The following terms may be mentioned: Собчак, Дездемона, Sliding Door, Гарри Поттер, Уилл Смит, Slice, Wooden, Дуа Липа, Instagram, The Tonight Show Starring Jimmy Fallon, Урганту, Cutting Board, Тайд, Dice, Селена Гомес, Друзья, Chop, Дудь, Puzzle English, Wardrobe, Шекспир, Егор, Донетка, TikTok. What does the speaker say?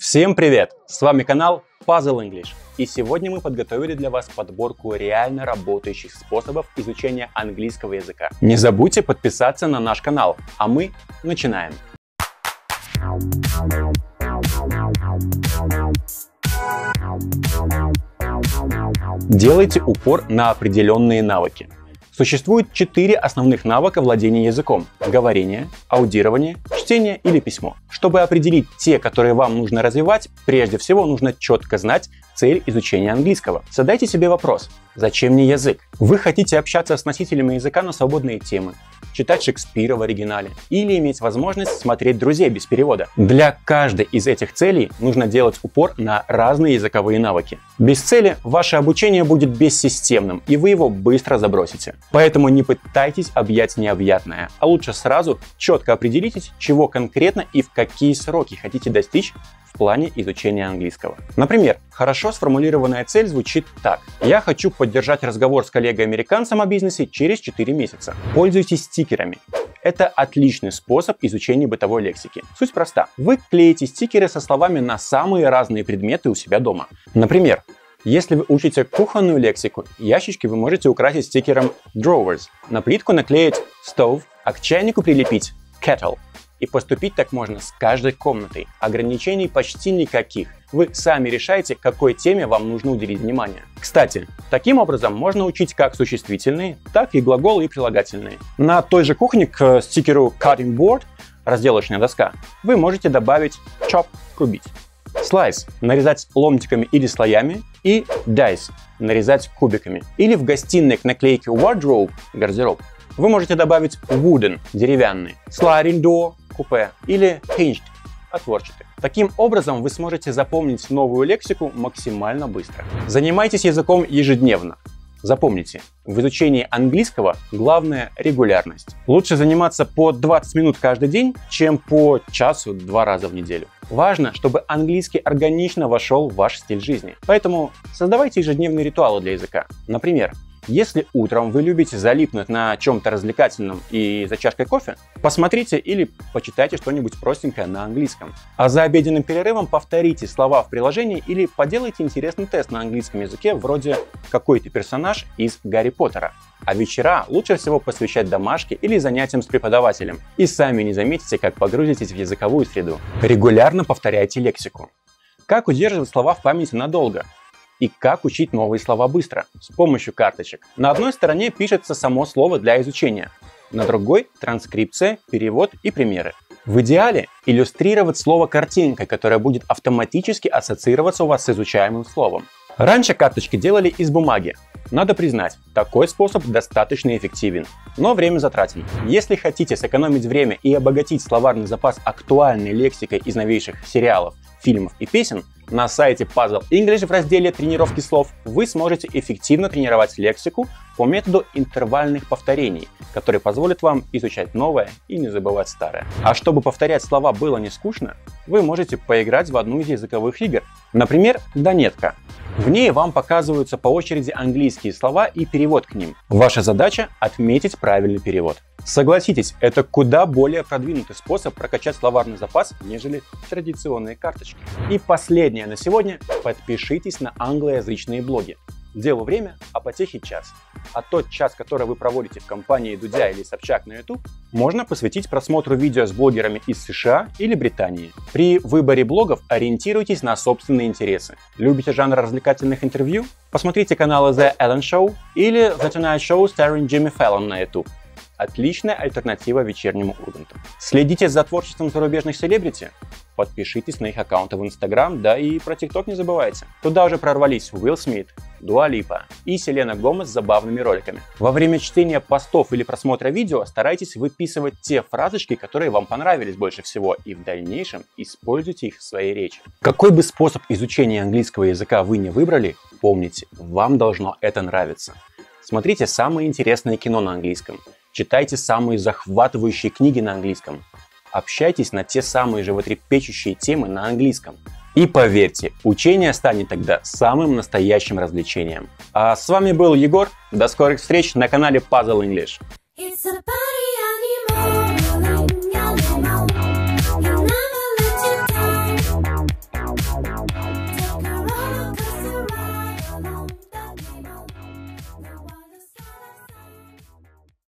Всем привет! С вами канал Puzzle English, и сегодня мы подготовили для вас подборку реально работающих способов изучения английского языка. Не забудьте подписаться на наш канал, а мы начинаем! Делайте упор на определенные навыки. Существует 4 основных навыка владения языком – говорение, аудирование, чтение или письмо. Чтобы определить те, которые вам нужно развивать, прежде всего нужно четко знать цель изучения английского. Задайте себе вопрос – зачем мне язык? Вы хотите общаться с носителями языка на свободные темы, читать Шекспира в оригинале или иметь возможность смотреть «Друзей» без перевода. Для каждой из этих целей нужно делать упор на разные языковые навыки. Без цели ваше обучение будет бессистемным, и вы его быстро забросите. Поэтому не пытайтесь объять необъятное, а лучше сразу четко определитесь, чего конкретно и в какие сроки хотите достичь в плане изучения английского. Например, хорошо сформулированная цель звучит так. Я хочу поддержать разговор с коллегой-американцем о бизнесе через 4 месяца. Пользуйтесь стикерами. Это отличный способ изучения бытовой лексики. Суть проста. Вы клеите стикеры со словами на самые разные предметы у себя дома. Например, если вы учите кухонную лексику, ящички вы можете украсить стикером drawers, на плитку наклеить stove, а к чайнику прилепить kettle. И поступить так можно с каждой комнатой. Ограничений почти никаких. Вы сами решаете, какой теме вам нужно уделить внимание. Кстати, таким образом можно учить как существительные, так и глаголы и прилагательные. На той же кухне к стикеру Cutting Board, разделочная доска, вы можете добавить Chop, рубить. Slice – нарезать ломтиками или слоями, и Dice – нарезать кубиками. Или в гостиной к наклейке Wardrobe, гардероб, вы можете добавить Wooden – деревянный, Sliding Door – купе, или Hinged – отворчатый. Таким образом вы сможете запомнить новую лексику максимально быстро. Занимайтесь языком ежедневно. Запомните, в изучении английского главное – регулярность. Лучше заниматься по 20 минут каждый день, чем по часу 2 раза в неделю. Важно, чтобы английский органично вошел в ваш стиль жизни. Поэтому создавайте ежедневные ритуалы для языка. Например, если утром вы любите залипнуть на чем-то развлекательном и за чашкой кофе, посмотрите или почитайте что-нибудь простенькое на английском. А за обеденным перерывом повторите слова в приложении или поделайте интересный тест на английском языке, вроде «Какой ты персонаж из Гарри Поттера?». А вечера лучше всего посвящать домашке или занятиям с преподавателем, и сами не заметите, как погрузитесь в языковую среду. Регулярно повторяйте лексику. Как удерживать слова в памяти надолго? И как учить новые слова быстро? С помощью карточек. На одной стороне пишется само слово для изучения, на другой – транскрипция, перевод и примеры. В идеале иллюстрировать слово картинкой, которая будет автоматически ассоциироваться у вас с изучаемым словом. Раньше карточки делали из бумаги. Надо признать, такой способ достаточно эффективен, но время затратен. Если хотите сэкономить время и обогатить словарный запас актуальной лексикой из новейших сериалов, фильмов и песен, на сайте Puzzle English в разделе «Тренировки слов» вы сможете эффективно тренировать лексику по методу интервальных повторений, который позволит вам изучать новое и не забывать старое. А чтобы повторять слова было не скучно, вы можете поиграть в одну из языковых игр, например, «Донетка». В ней вам показываются по очереди английские слова и перевод к ним. Ваша задача – отметить правильный перевод. Согласитесь, это куда более продвинутый способ прокачать словарный запас, нежели традиционные карточки. И последнее на сегодня – подпишитесь на англоязычные блоги. Делу время, а потехе час. А тот час, который вы проводите в компании Дудя или Собчак на YouTube, можно посвятить просмотру видео с блогерами из США или Британии. При выборе блогов ориентируйтесь на собственные интересы. Любите жанр развлекательных интервью? Посмотрите каналы The Ellen Show или The Tonight Show Starring Jimmy Fallon на YouTube. Отличная альтернатива вечернему Урганту. Следите за творчеством зарубежных селебрити? Подпишитесь на их аккаунты в Instagram, да и про TikTok не забывайте. Туда уже прорвались Уилл Смит, Дуа Липа и Селена Гомес с забавными роликами. Во время чтения постов или просмотра видео старайтесь выписывать те фразочки, которые вам понравились больше всего, и в дальнейшем используйте их в своей речи. Какой бы способ изучения английского языка вы не выбрали, помните, вам должно это нравиться. Смотрите самое интересное кино на английском, читайте самые захватывающие книги на английском, общайтесь на те самые животрепещущие темы на английском. И поверьте, учение станет тогда самым настоящим развлечением. А с вами был Егор. До скорых встреч на канале Puzzle English.